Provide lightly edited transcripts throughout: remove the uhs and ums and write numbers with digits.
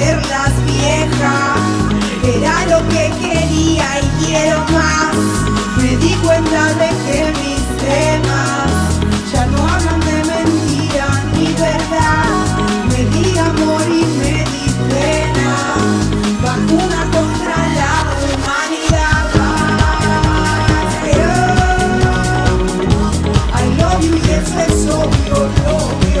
verlas viejas. Era lo que quería y quiero más. Me di cuenta de que mis temas ya no hablan de mentira ni verdad. Me di amor y me di pena, vacuna contra la humanidad. I love you y eso es obvio, lo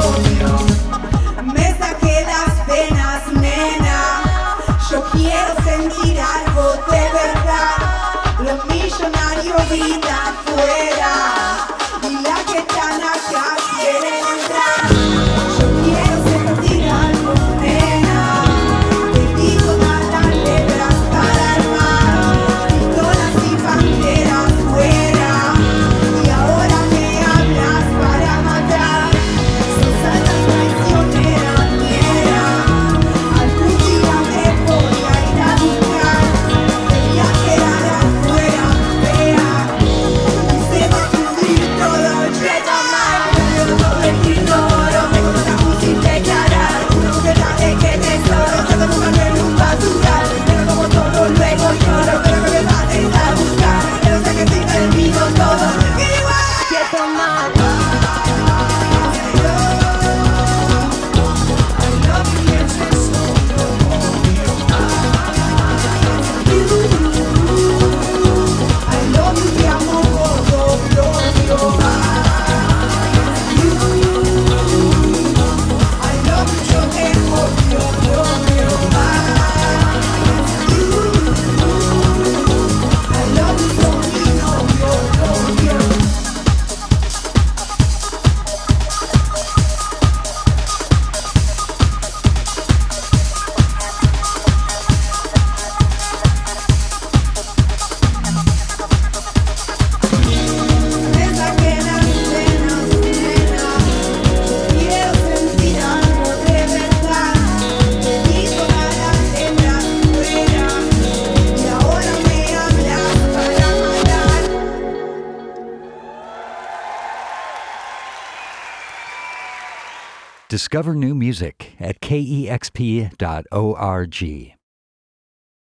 obvio. Discover new music at KEXP.org.